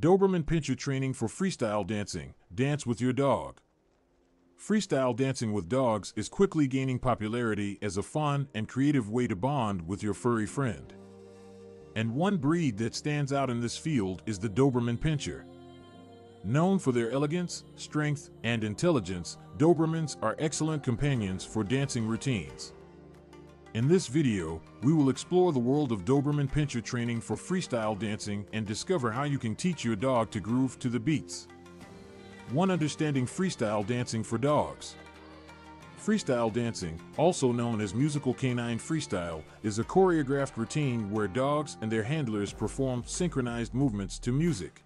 Doberman Pinscher training for freestyle dancing. Dance with your dog. Freestyle dancing with dogs is quickly gaining popularity as a fun and creative way to bond with your furry friend. And one breed that stands out in this field is the Doberman Pinscher. Known for their elegance, strength, and intelligence, Dobermans are excellent companions for dancing routines. In this video, we will explore the world of Doberman Pinscher training for freestyle dancing and discover how you can teach your dog to groove to the beats. 1. Understanding freestyle dancing for dogs. Freestyle dancing, also known as musical canine freestyle, is a choreographed routine where dogs and their handlers perform synchronized movements to music.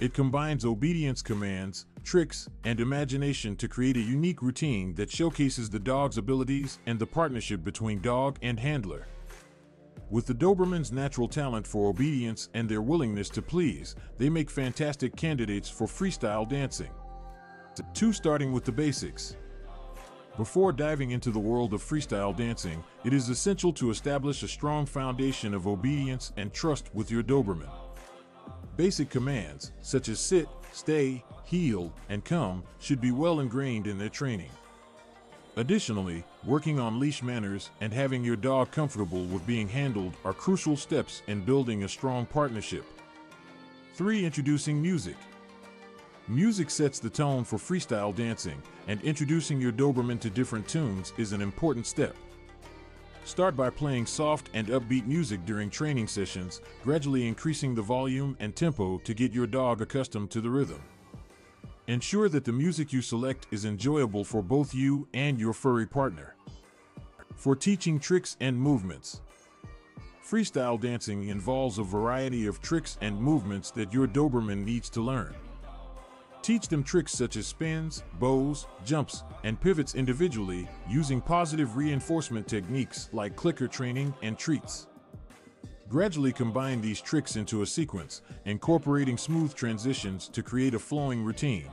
It combines obedience commands, tricks, and imagination to create a unique routine that showcases the dog's abilities and the partnership between dog and handler. With the Doberman's natural talent for obedience and their willingness to please, they make fantastic candidates for freestyle dancing. 2. Starting with the basics. Before diving into the world of freestyle dancing, it is essential to establish a strong foundation of obedience and trust with your Doberman. Basic commands, such as sit, stay, heel, and come, should be well ingrained in their training. Additionally, working on leash manners and having your dog comfortable with being handled are crucial steps in building a strong partnership. 3. Introducing music. Music sets the tone for freestyle dancing, and introducing your Doberman to different tunes is an important step. Start by playing soft and upbeat music during training sessions, gradually increasing the volume and tempo to get your dog accustomed to the rhythm. Ensure that the music you select is enjoyable for both you and your furry partner. 4. Teaching tricks and movements. Freestyle dancing involves a variety of tricks and movements that your Doberman needs to learn. Teach them tricks such as spins, bows, jumps, and pivots individually, using positive reinforcement techniques like clicker training and treats. Gradually combine these tricks into a sequence, incorporating smooth transitions to create a flowing routine.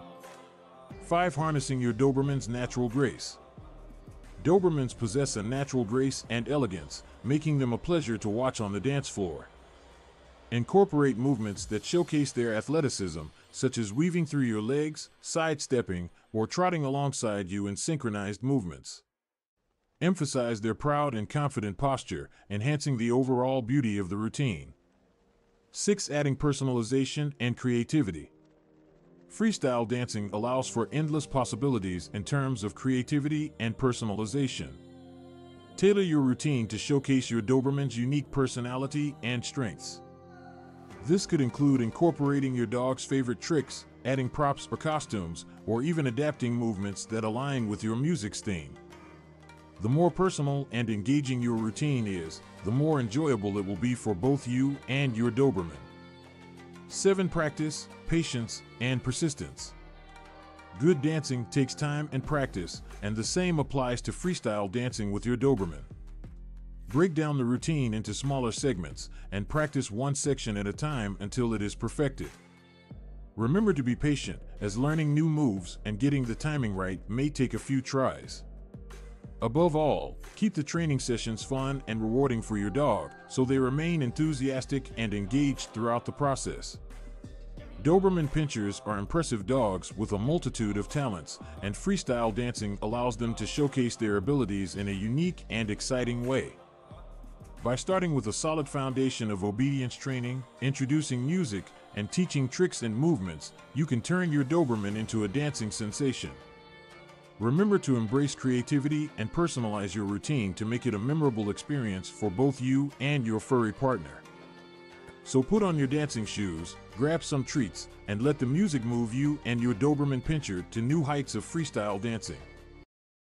5. Harnessing your Doberman's natural grace. Dobermans possess a natural grace and elegance, making them a pleasure to watch on the dance floor. Incorporate movements that showcase their athleticism, such as weaving through your legs, sidestepping, or trotting alongside you in synchronized movements. Emphasize their proud and confident posture, enhancing the overall beauty of the routine. 6. Adding personalization and creativity. Freestyle dancing allows for endless possibilities in terms of creativity and personalization. Tailor your routine to showcase your Doberman's unique personality and strengths. This could include incorporating your dog's favorite tricks, adding props or costumes, or even adapting movements that align with your music's theme. The more personal and engaging your routine is, the more enjoyable it will be for both you and your Doberman. 7. Practice, patience, and persistence. Good dancing takes time and practice, and the same applies to freestyle dancing with your Doberman. Break down the routine into smaller segments and practice one section at a time until it is perfected. Remember to be patient, as learning new moves and getting the timing right may take a few tries. Above all, keep the training sessions fun and rewarding for your dog, so they remain enthusiastic and engaged throughout the process. Doberman Pinschers are impressive dogs with a multitude of talents, and freestyle dancing allows them to showcase their abilities in a unique and exciting way. By starting with a solid foundation of obedience training, introducing music, and teaching tricks and movements, you can turn your Doberman into a dancing sensation. Remember to embrace creativity and personalize your routine to make it a memorable experience for both you and your furry partner. So put on your dancing shoes, grab some treats, and let the music move you and your Doberman Pinscher to new heights of freestyle dancing.